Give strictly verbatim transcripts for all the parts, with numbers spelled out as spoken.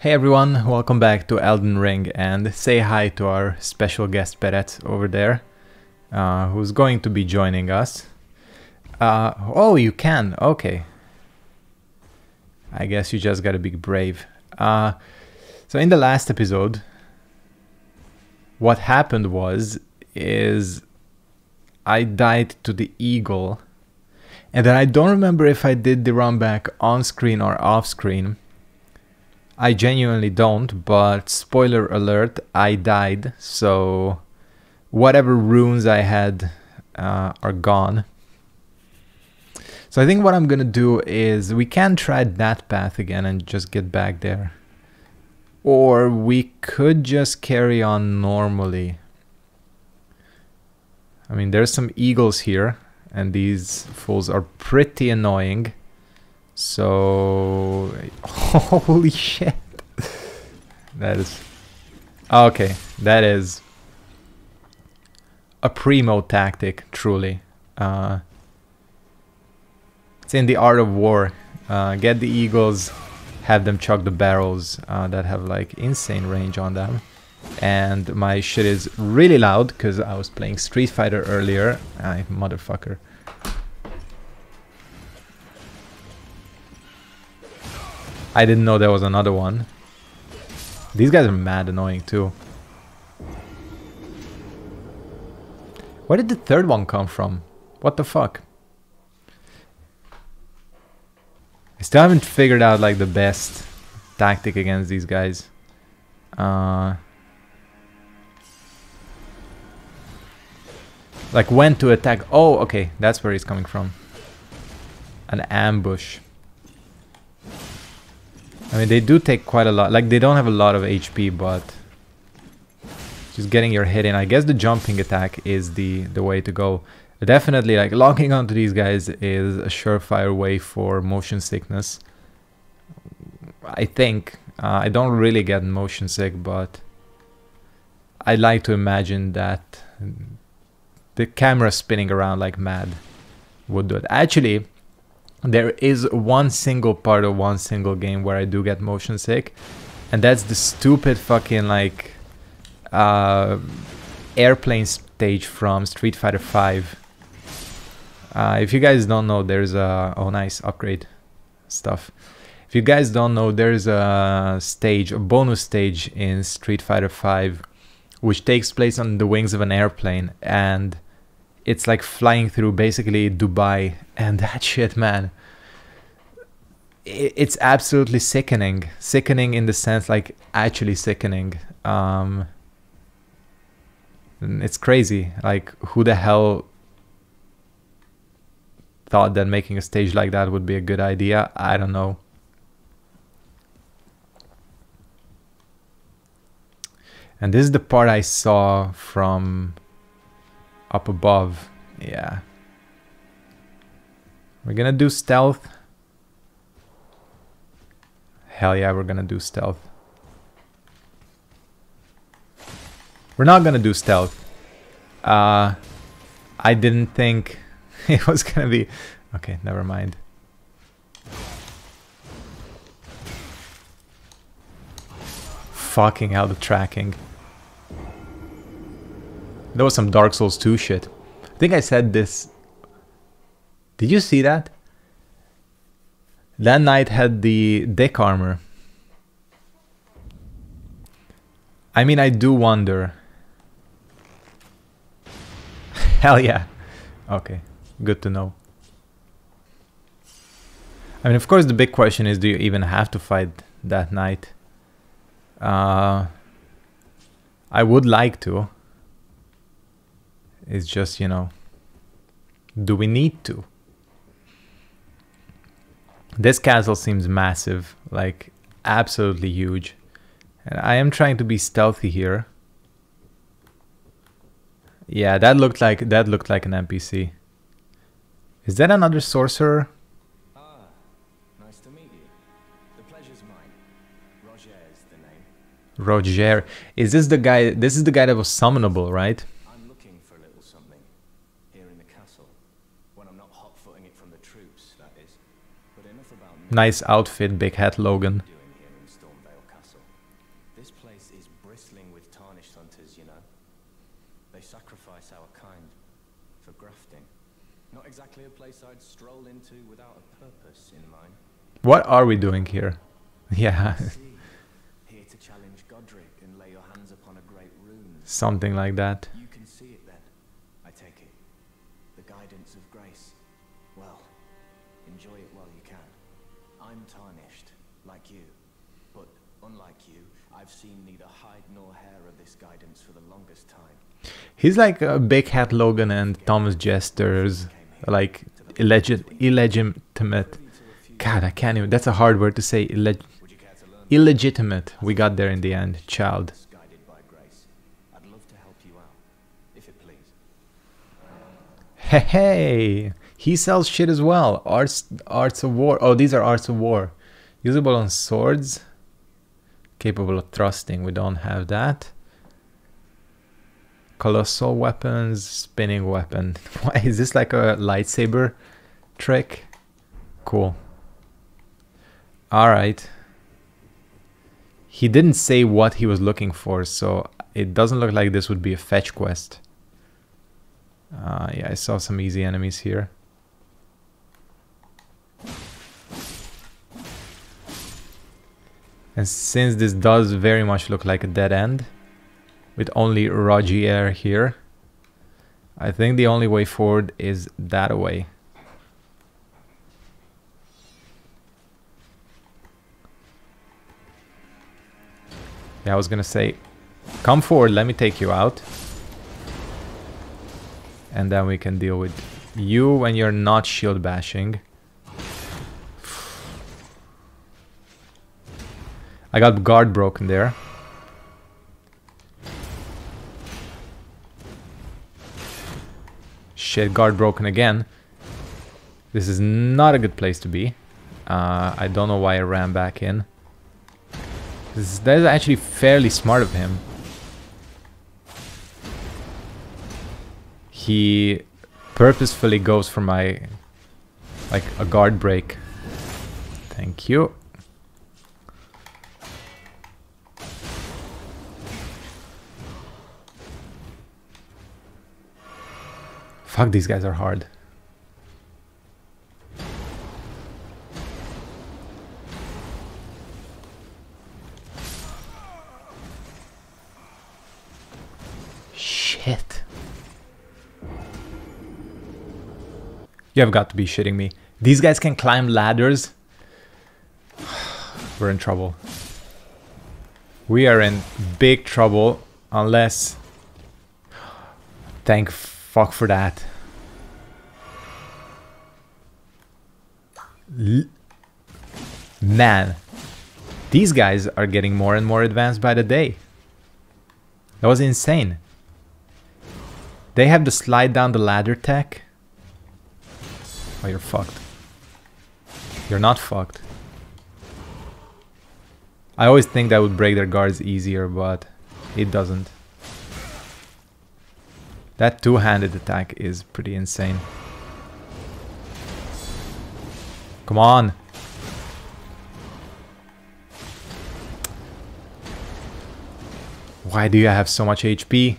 Hey everyone, welcome back to Elden Ring, and say hi to our special guest Peret over there, uh, who's going to be joining us. Uh, oh, you can, okay. I guess you just gotta be brave. Uh, so in the last episode, what happened was, is I died to the eagle, and then I don't remember if I did the run back on screen or off screen. I genuinely don't, but spoiler alert, I died, so whatever runes I had uh, are gone. So I think what I'm gonna do is we can try that path again and just get back there. Or we could just carry on normally. I mean, there's some eagles here, and these fools are pretty annoying. So, holy shit, that is, okay, that is a primo tactic, truly. Uh, it's in the art of war, uh, get the eagles, have them chuck the barrels uh, that have like insane range on them. And my shit is really loud, because I was playing Street Fighter earlier, I motherfucker. I didn't know there was another one. These guys are mad annoying too. Where did the third one come from? What the fuck? I still haven't figured out like the best tactic against these guys. Uh, like when to attack. Oh, okay, that's where he's coming from. An ambush. I mean, they do take quite a lot, like they don't have a lot of H P, but just getting your hit in. I guess the jumping attack is the, the way to go. Definitely, like, locking onto these guys is a surefire way for motion sickness. I think, uh, I don't really get motion sick, but I like to imagine that the camera spinning around like mad would do it. Actually, there is one single part of one single game where I do get motion sick, and that's the stupid fucking like uh, airplane stage from Street Fighter five. Uh, if you guys don't know, there's a oh nice upgrade stuff. If you guys don't know, there's a stage, a bonus stage in Street Fighter five, which takes place on the wings of an airplane, and it's like flying through basically Dubai, and that shit, man, it's absolutely sickening. Sickening in the sense like actually sickening. Um, it's crazy. Like, who the hell thought that making a stage like that would be a good idea? I don't know. And this is the part I saw from up above, yeah. We're gonna do stealth. Hell yeah, we're gonna do stealth. We're not gonna do stealth. Uh, I didn't think it was gonna be... Okay, never mind. Fucking hell, the tracking. There was some Dark Souls two shit. I think I said this. Did you see that? That knight had the dick armor. I mean, I do wonder. Hell yeah. Okay, good to know. I mean, of course, the big question is, do you even have to fight that knight? Uh, I would like to. It's just, you know, do we need to? This castle seems massive, like absolutely huge. And I am trying to be stealthy here. Yeah, that looked like that looked like an N P C. Is that another sorcerer? Ah, nice to meet you. The pleasure's mine. Roger is the name. Roger. Is this the guy? This is the guy that was summonable, right? Nice outfit, big hat Logan. This place is bristling with tarnished hunters, you know. They sacrifice our kind for grafting. Not exactly a place I'd stroll into without a purpose in mind. What are we doing here? Yeah. Here to challenge Godric and lay your hands upon a great rune. Something like that. You can see it then, I take it. The guidance of grace. Well, enjoy it while you can. I'm tarnished, like you. But unlike you, I've seen neither hide nor hair of this guidance for the longest time. He's like a Big Hat Logan and Thomas Jester's, like, illegit illegitimate. God, I can't even. That's a hard word to say. Illeg illegitimate. We got there in the end, child. I'd love to help you out, if it please. Hey, hey, he sells shit as well. Arts, arts of war. Oh, these are arts of war. Usable on swords. Capable of thrusting, we don't have that. Colossal weapons, spinning weapon. Why is this like a lightsaber trick? Cool. Alright. He didn't say what he was looking for, so it doesn't look like this would be a fetch quest. Uh, yeah, I saw some easy enemies here. And since this does very much look like a dead end, with only Rogier here, I think the only way forward is that way. Yeah, I was gonna say, come forward, let me take you out. And then we can deal with you when you're not shield bashing. I got guard broken there. Shit, guard broken again. This is not a good place to be. Uh, I don't know why I ran back in. This is, that is actually fairly smart of him. He purposefully goes for my... like a guard break. Thank you. Fuck, these guys are hard. Shit. You have got to be shitting me. These guys can climb ladders? We're in trouble. We are in big trouble, unless... Thank fuck for that. Man, these guys are getting more and more advanced by the day. That was insane. They have the slide down the ladder tech. Oh, you're fucked. You're not fucked. I always think that would break their guards easier, but it doesn't. That two-handed attack is pretty insane. Come on! Why do you have so much H P?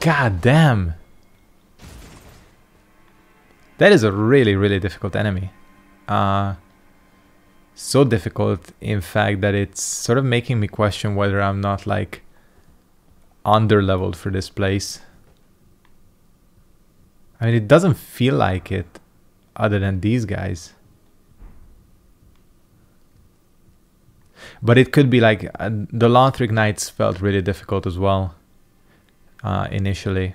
God damn! That is a really, really difficult enemy. Uh, so difficult, in fact, that it's sort of making me question whether I'm not like... under-leveled for this place. I mean, it doesn't feel like it, other than these guys. But it could be like, uh, the Lothric Knights felt really difficult as well, uh, initially.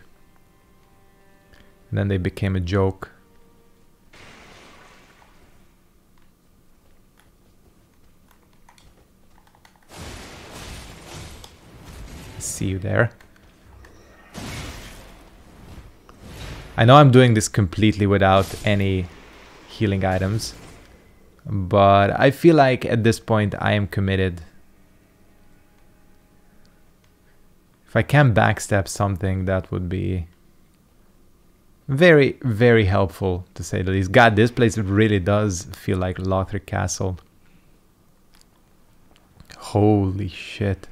And then they became a joke. See you there. I know I'm doing this completely without any healing items, but I feel like at this point I am committed. If I can backstep something, that would be very, very helpful, to say the least. God, this place really does feel like Lothric Castle. Holy shit.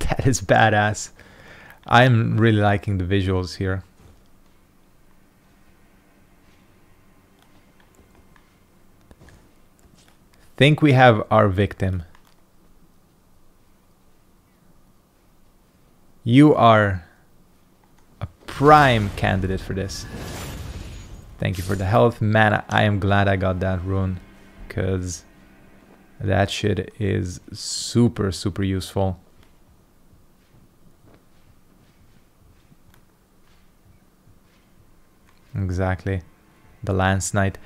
That is badass. I'm really liking the visuals here. Think we have our victim. You are a prime candidate for this. Thank you for the health. Man, I am glad I got that rune, because that shit is super, super useful. Exactly. The Lance Knight.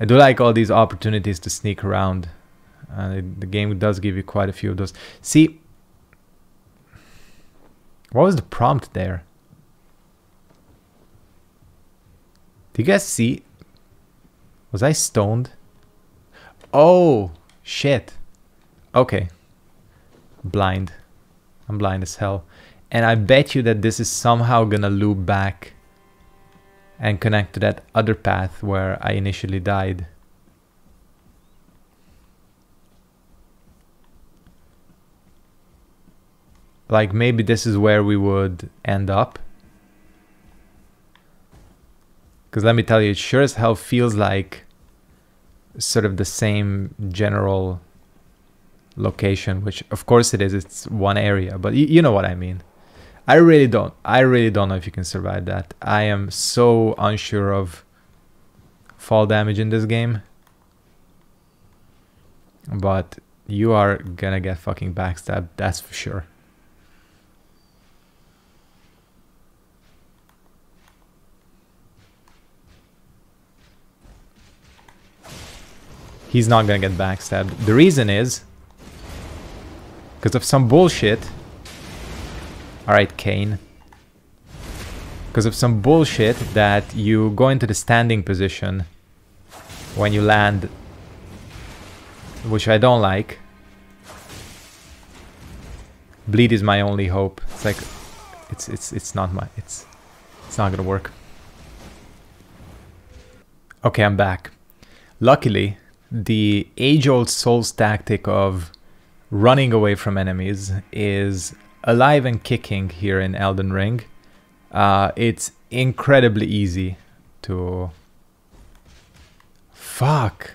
I do like all these opportunities to sneak around. Uh, it, the game does give you quite a few of those. See, what was the prompt there? Do you guys see? Was I stoned? Oh, shit. Okay. Blind. I'm blind as hell. And I bet you that this is somehow gonna loop back and connect to that other path where I initially died. Like, maybe this is where we would end up. Because let me tell you, it sure as hell feels like sort of the same general location, which of course it is, it's one area, but y you know what I mean. I really don't, I really don't know if you can survive that. I am so unsure of fall damage in this game. But you are gonna get fucking backstabbed, that's for sure. He's not gonna get backstabbed. The reason is because of some bullshit. Alright, Kane. Because of some bullshit that you go into the standing position when you land, which I don't like. Bleed is my only hope. It's like it's it's it's not my it's it's not gonna work. Okay, I'm back. Luckily, the age-old Souls tactic of running away from enemies is alive and kicking here in Elden Ring. Uh, it's incredibly easy to... Fuck!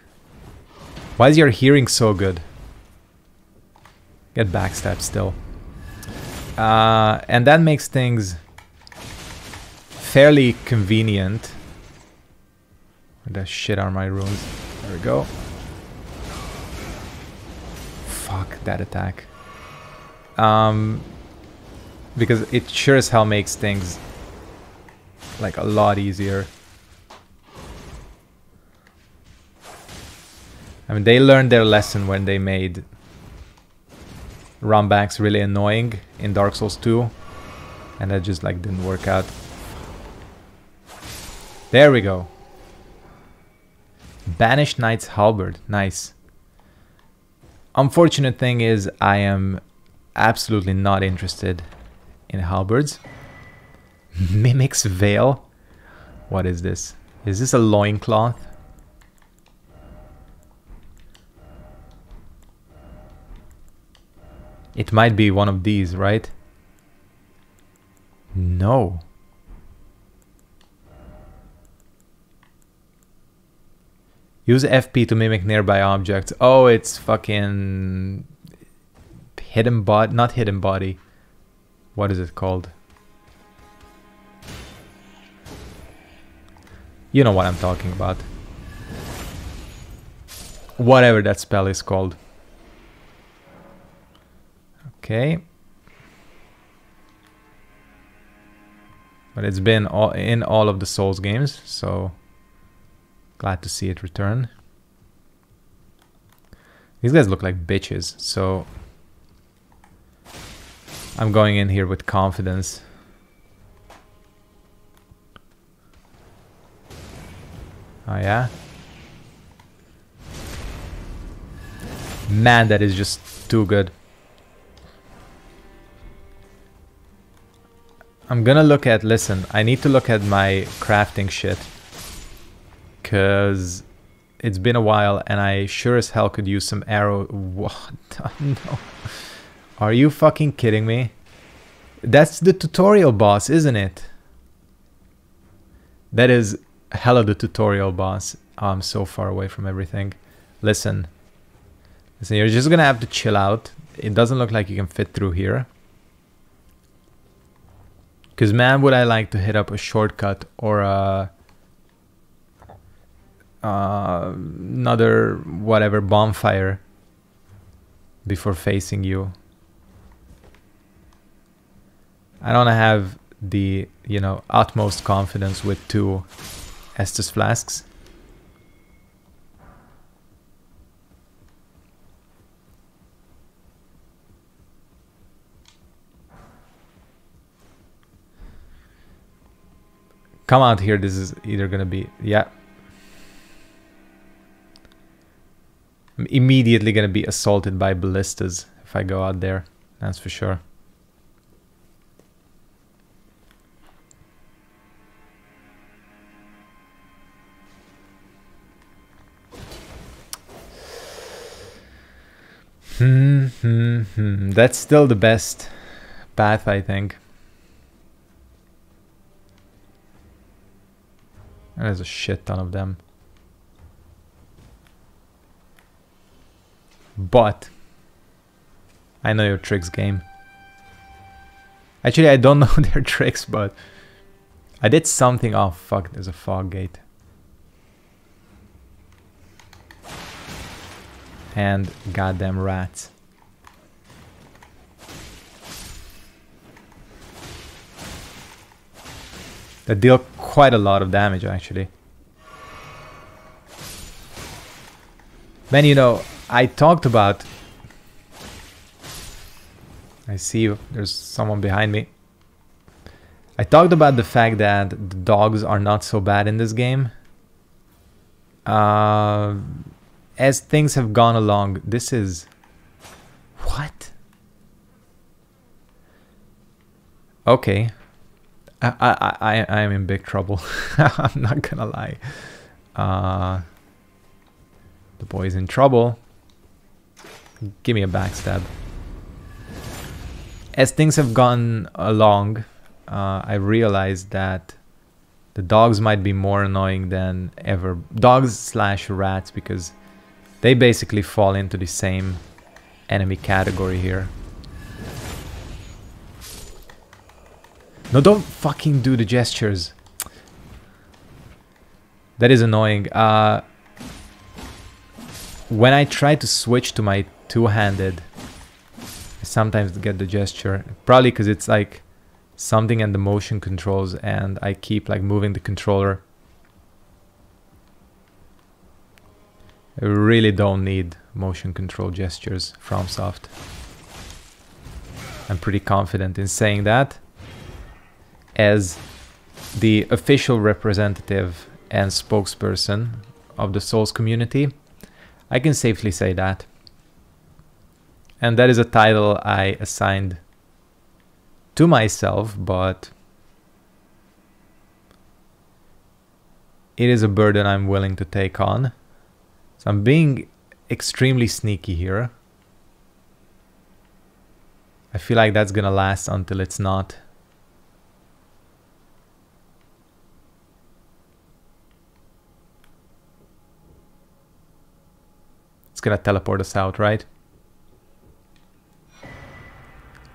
Why is your hearing so good? Get backstabbed still. Uh, and that makes things fairly convenient. Where the shit are my runes? There we go. Fuck that attack. Um, because it sure as hell makes things like a lot easier. I mean, they learned their lesson when they made runbacks really annoying in Dark Souls two, and that just like didn't work out. There we go. Banished Knight's Halberd. Nice. Unfortunate thing is I am absolutely not interested in halberds. Mimic's Veil. What is this? Is this a loincloth? It might be one of these, right? No. Use F P to mimic nearby objects. Oh, it's fucking... Hidden body, not hidden body. What is it called? You know what I'm talking about. Whatever that spell is called. Okay. But it's been all, in all of the Souls games, so... Glad to see it return. These guys look like bitches, so I'm going in here with confidence. Oh yeah? Man, that is just too good. I'm gonna look at, listen, I need to look at my crafting shit. Because it's been a while and I sure as hell could use some arrow. What? No. Are you fucking kidding me? That's the tutorial boss, isn't it? That is hella the tutorial boss. Oh, I'm so far away from everything. Listen. Listen, you're just gonna have to chill out. It doesn't look like you can fit through here. Because man, would I like to hit up a shortcut or a... Uh, another whatever bonfire before facing you. I don't have the, you know, utmost confidence with two Estus flasks. Come out here, this is either gonna be, yeah. I'm immediately gonna be assaulted by ballistas if I go out there, that's for sure. Hmm, hmm, hmm. That's still the best path, I think. There's a shit ton of them. But I know your tricks, game. Actually, I don't know their tricks, but I did something. Oh fuck, there's a fog gate. And goddamn rats. That deal quite a lot of damage, actually. Man, you know, I talked about... I see you. There's someone behind me. I talked about the fact that the dogs are not so bad in this game. Uh, as things have gone along, this is... What? Okay. I I I am in big trouble. I'm not gonna lie. Uh, the boy's in trouble. Give me a backstab. As things have gone along, uh, I realized that the dogs might be more annoying than ever. Dogs slash rats, because they basically fall into the same enemy category here. No, don't fucking do the gestures. That is annoying. Uh, when I try to switch to my two-handed, I sometimes get the gesture. Probably because it's like something in the motion controls and I keep like moving the controller. I really don't need motion control gestures from FromSoft. I'm pretty confident in saying that. As the official representative and spokesperson of the Souls community, I can safely say that. And that is a title I assigned to myself, but it is a burden I'm willing to take on. So I'm being extremely sneaky here. I feel like that's gonna last until it's not. Gonna teleport us out, right?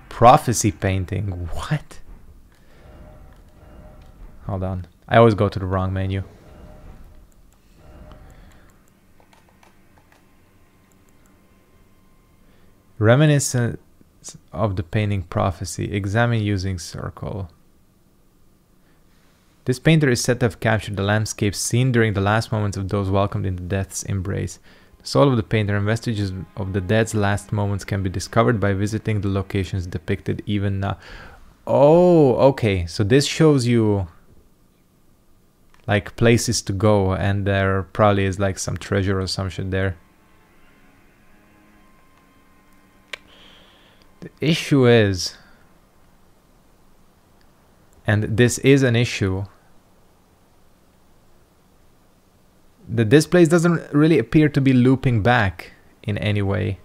Prophecy painting, what? Hold on, I always go to the wrong menu. Reminiscent of the painting Prophecy, examine using circle. This painter is said to have captured the landscape seen during the last moments of those welcomed into death's embrace. The soul of the painter and vestiges of the dead's last moments can be discovered by visiting the locations depicted even now. Oh, okay. So this shows you like places to go, and there probably is like some treasure or some shit there. The issue is, and this is an issue, the displays doesn't really appear to be looping back in any way.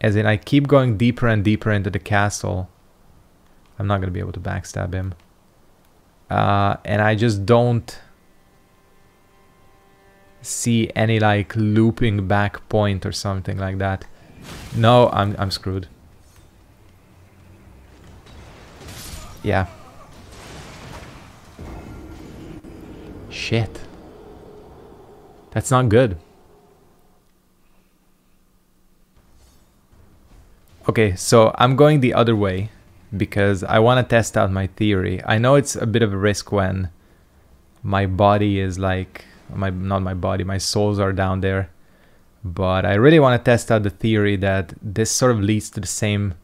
As in, I keep going deeper and deeper into the castle. I'm not going to be able to backstab him. Uh, and I just don't see any like looping back point or something like that. No, I'm, I'm screwed. Yeah. Shit. That's not good. Okay, so I'm going the other way because I want to test out my theory. I know it's a bit of a risk when my body is like... my not my body, my souls are down there. But I really want to test out the theory that this sort of leads to the same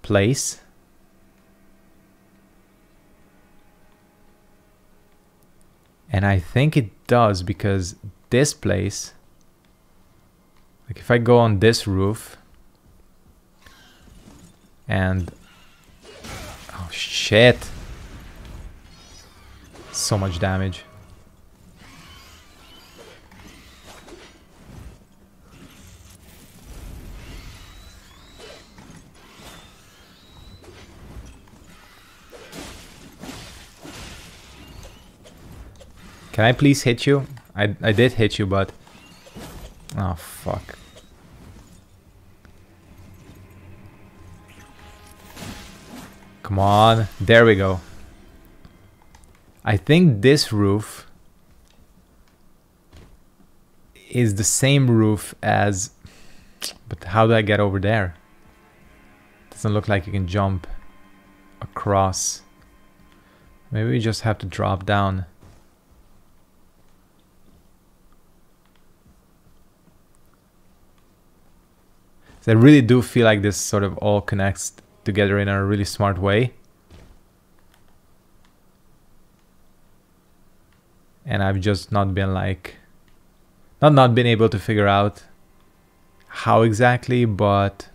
place. And I think it does, because this place... like if I go on this roof... and... oh shit! So much damage. Can I please hit you? I, I did hit you, but... oh fuck. Come on. There we go. I think this roof is the same roof as... but how do I get over there? Doesn't look like you can jump across. Maybe we just have to drop down. So I really do feel like this sort of all connects together in a really smart way. And I've just not been like... Not not been able to figure out how exactly, but...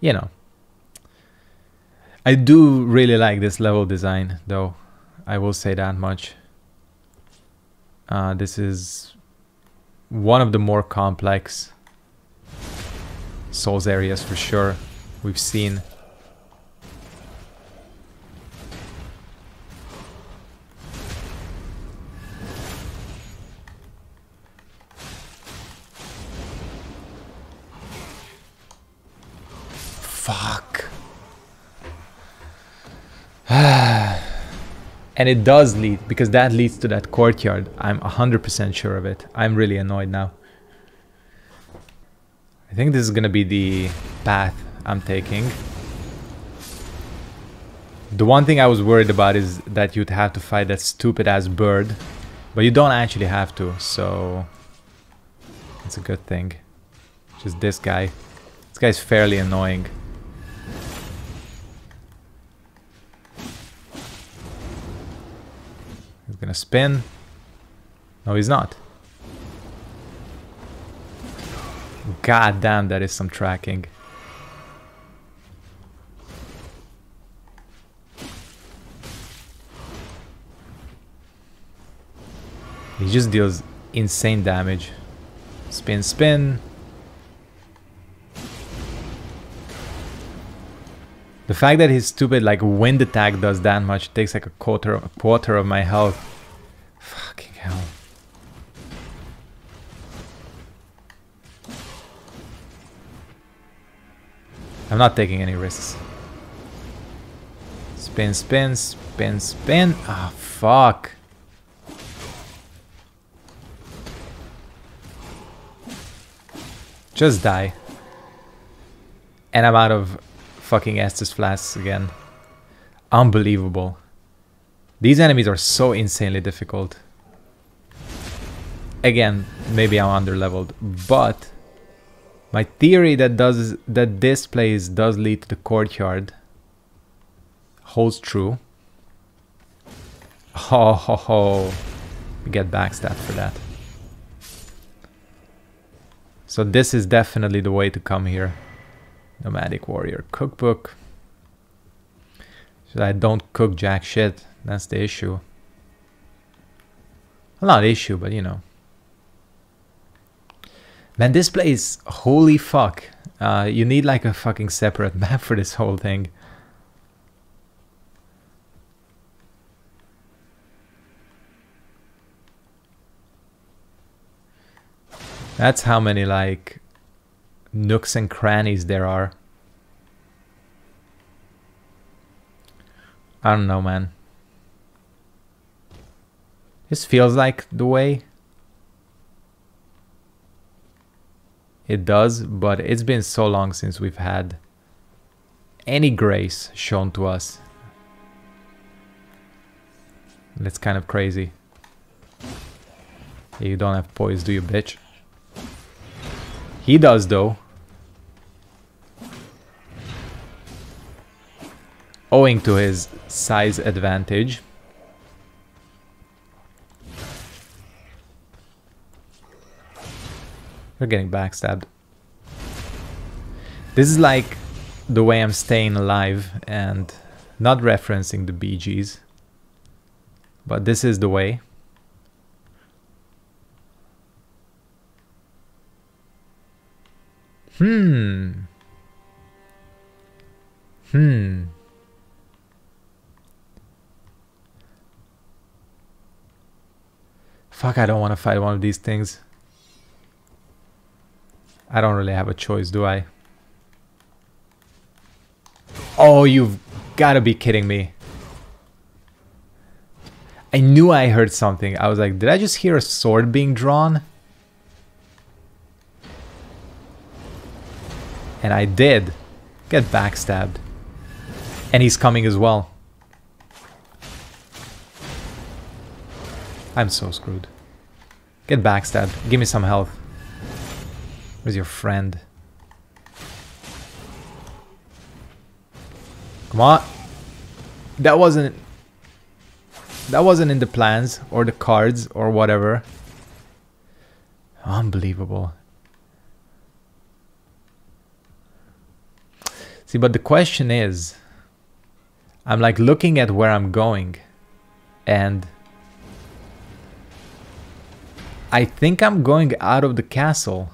you know. I do really like this level design, though. I will say that much. Uh, this is one of the more complex Souls areas for sure we've seen. Fuck. And it does lead, because that leads to that courtyard. I'm one hundred percent sure of it. I'm really annoyed now. I think this is gonna be the path I'm taking. The one thing I was worried about is that you'd have to fight that stupid ass bird, but you don't actually have to, so it's a good thing. Just this guy. This guy's fairly annoying. He's gonna spin. No, he's not. God damn, that is some tracking. He just deals insane damage. Spin, spin. The fact that his stupid like wind attack does that much takes like a quarter of, a quarter of my health. Fucking hell. I'm not taking any risks. Spin, spin, spin, spin. Ah, oh, fuck. Just die. And I'm out of fucking Estus flasks again. Unbelievable. These enemies are so insanely difficult. Again, maybe I'm underleveled, but... my theory that does that this place does lead to the courtyard holds true. Ho ho ho! We get backstabbed for that. So this is definitely the way to come here. Nomadic Warrior Cookbook. So I don't cook jack shit. That's the issue. Well, not issue, but you know. Man, this place, holy fuck. Uh, you need like a fucking separate map for this whole thing. That's how many like nooks and crannies there are. I don't know, man. This feels like the way. It does, but it's been so long since we've had any grace shown to us. That's kind of crazy. You don't have poise, do you, bitch? He does, though. Owing to his size advantage. You're getting backstabbed. This is like the way I'm staying alive and not referencing the Bee Gees. But this is the way. Hmm. Hmm. Fuck, I don't want to fight one of these things. I don't really have a choice, do I? Oh, you've got to be kidding me. I knew I heard something. I was like, did I just hear a sword being drawn? And I did get backstabbed. And he's coming as well. I'm so screwed. Get backstabbed. Give me some health. Where's your friend? Come on. That wasn't... That wasn't in the plans or the cards or whatever. Unbelievable. See, but the question is, I'm like looking at where I'm going, and I think I'm going out of the castle.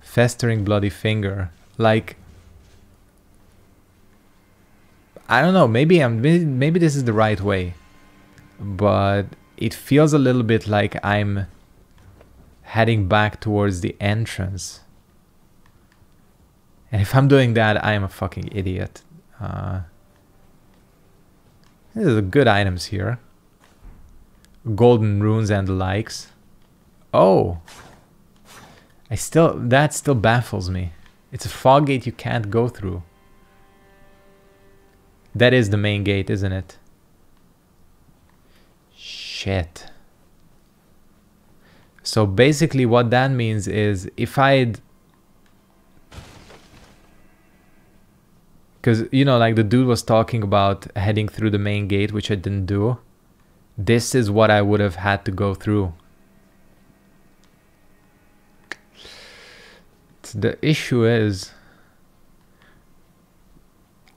Festering bloody finger. Like, I don't know, maybe I'm maybe this is the right way, but it feels a little bit like I'm heading back towards the entrance. And if I'm doing that, I am a fucking idiot. Uh, These are good items here. Golden runes and the likes. Oh! I still... That still baffles me. It's a fog gate you can't go through. That is the main gate, isn't it? Shit. So basically what that means is if I'd... Because, you know, like the dude was talking about heading through the main gate, which I didn't do. This is what I would have had to go through. The issue is,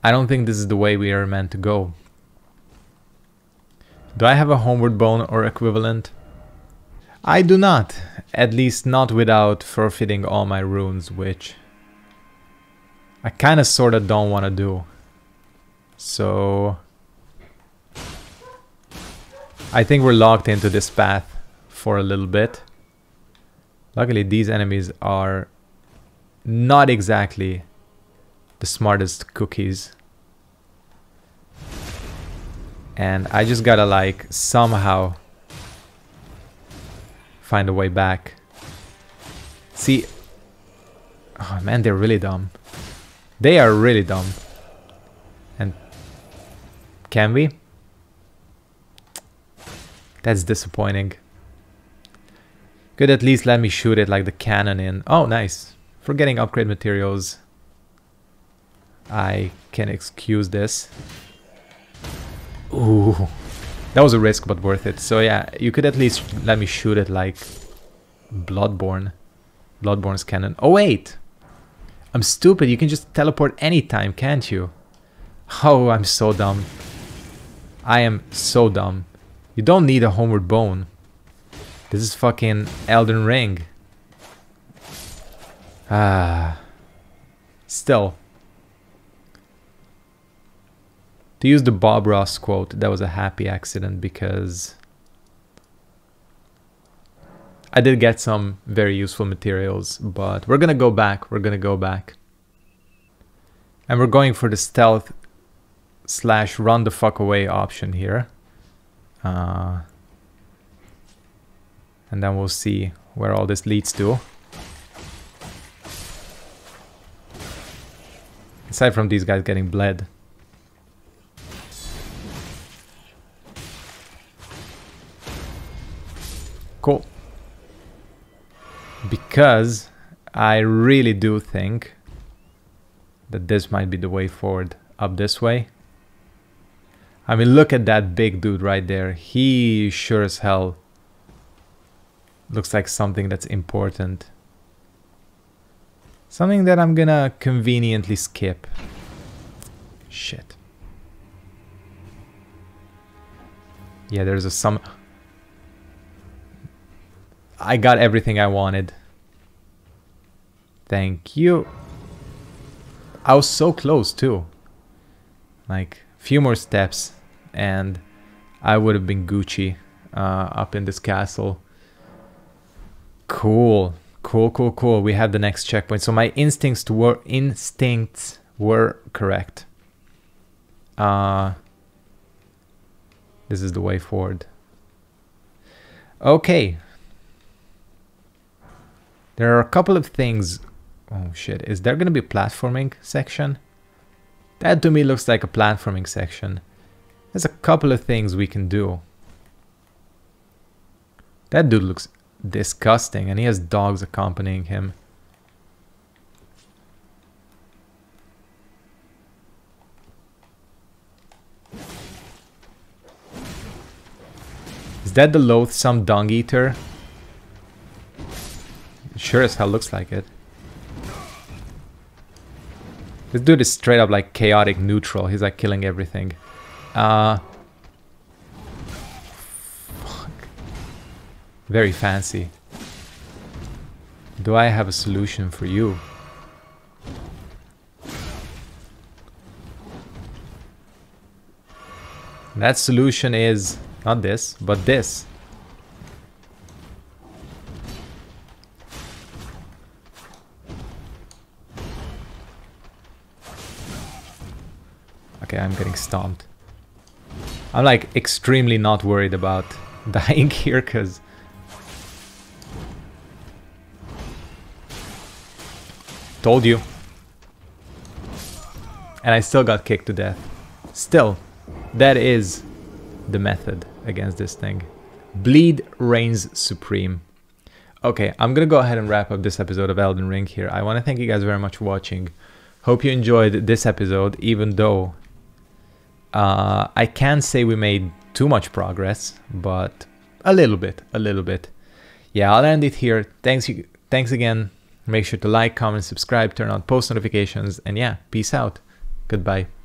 I don't think this is the way we are meant to go. Do I have a homeward bone or equivalent? I do not. At least not without forfeiting all my runes, which... I kind of sort of don't want to do. So... I think we're locked into this path for a little bit. Luckily these enemies are not exactly the smartest cookies. And I just gotta like somehow find a way back. See... Oh man, they're really dumb. They are really dumb. And can we? That's disappointing. Could at least let me shoot it like the cannon in. Oh, nice. For getting upgrade materials, I can excuse this. Ooh. That was a risk, but worth it. So yeah, you could at least let me shoot it like Bloodborne. Bloodborne's cannon. Oh, wait! I'm stupid, you can just teleport anytime, can't you? Oh, I'm so dumb. I am so dumb. You don't need a Homeward Bone. This is fucking Elden Ring. Ah. Still. To use the Bob Ross quote, that was a happy accident because I did get some very useful materials, but we're gonna go back, we're gonna go back. And we're going for the stealth slash run the fuck away option here. Uh, and then we'll see where all this leads to. Aside from these guys getting bled. Cool. Because I really do think that this might be the way forward, up this way. I mean, look at that big dude right there. He sure as hell looks like something that's important. Something that I'm gonna conveniently skip. Shit. Yeah, there's a sum... I got everything I wanted. Thank you. I was so close too. Like, a few more steps and I would have been Gucci uh, up in this castle. Cool. Cool, cool, cool. We have the next checkpoint. So my instincts were, instincts were correct. Uh, this is the way forward. Okay. There are a couple of things. Oh shit, is there gonna be a platforming section? That to me looks like a platforming section. There's a couple of things we can do. That dude looks disgusting and he has dogs accompanying him. Is that the loathsome Dung Eater? Sure as hell looks like it. This dude is straight up like chaotic neutral. He's like killing everything. Uh, fuck. Very fancy. Do I have a solution for you? That solution is not this, but this. Okay, I'm getting stomped. I'm like extremely not worried about dying here because told you. And I still got kicked to death. Still, that is the method against this thing. Bleed reigns supreme. Okay, I'm gonna go ahead and wrap up this episode of Elden Ring here. I want to thank you guys very much for watching. Hope you enjoyed this episode, even though Uh, I can't say we made too much progress, but a little bit, a little bit. Yeah, I'll end it here. Thanks, you, thanks again. Make sure to like, comment, subscribe, turn on post notifications, and yeah, peace out. Goodbye.